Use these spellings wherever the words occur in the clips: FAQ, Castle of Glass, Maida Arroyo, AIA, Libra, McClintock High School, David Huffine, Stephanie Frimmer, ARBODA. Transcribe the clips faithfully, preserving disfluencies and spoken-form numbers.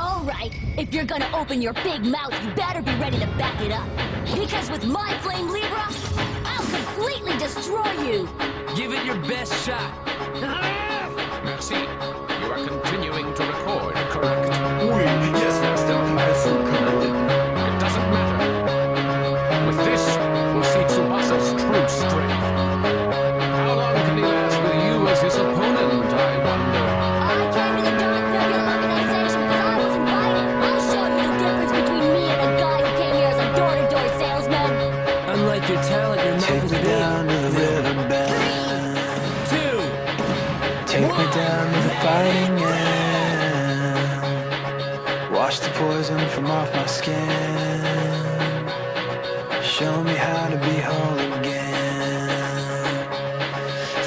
All right, if you're gonna open your big mouth, you better be ready to back it up. Because with my flame, Libra, I'll completely destroy you. Give it your best shot. Merci. You are continuing to record, correct? Oui, yes, Master. I assume corrected. It doesn't matter. With this, we'll see Tsubasa's true strength. How long can he last with you as his opponent, I wonder? I came to the dark federal organization because I was invited. I'll show you the difference between me and a guy who came here as a door-to-door salesman. Unlike your talent, you're not going to be down to the fighting end. Wash the poison from off my skin. Show me how to be whole again.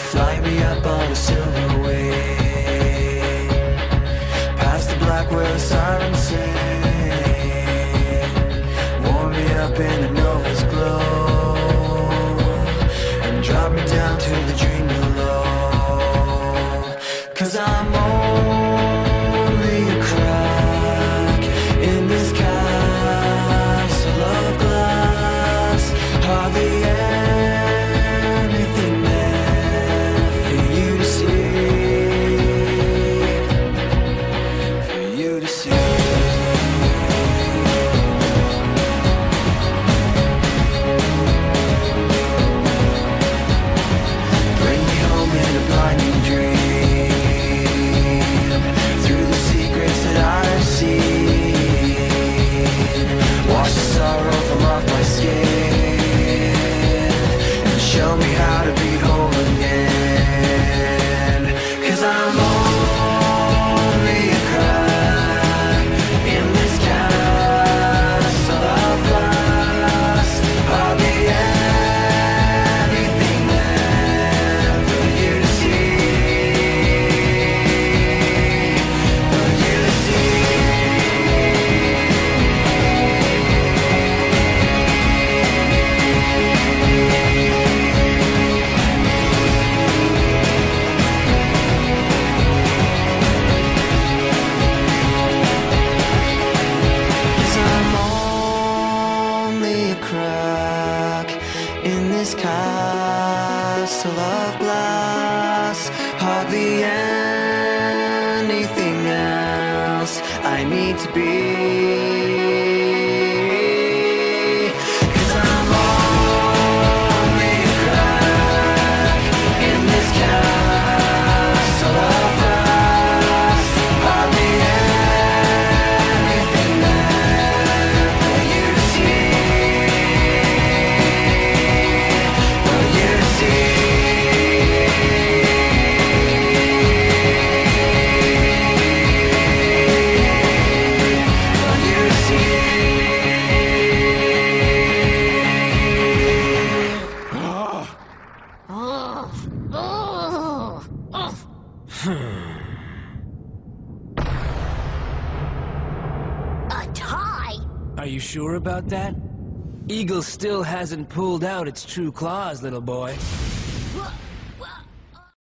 Fly me up on a silver wave, past the black where the sirens sing. Warm me up in the nova's glow, and drop me down to the dream below. Cause I'm only a crack in this castle of glass. Hardly anything there for you to see, for you to see. Bring me home in a blinding dream, and show me how to be whole again. Cause I'm only a crack in this castle of glass. Hardly anything there for you to see, for you to see. This castle of glass, hardly anything else I need to be. Cause I'm only a crack in this castle of glass. Hardly anything there for you to see, you see. A tie? Are you sure about that? Eagle still hasn't pulled out its true claws, little boy.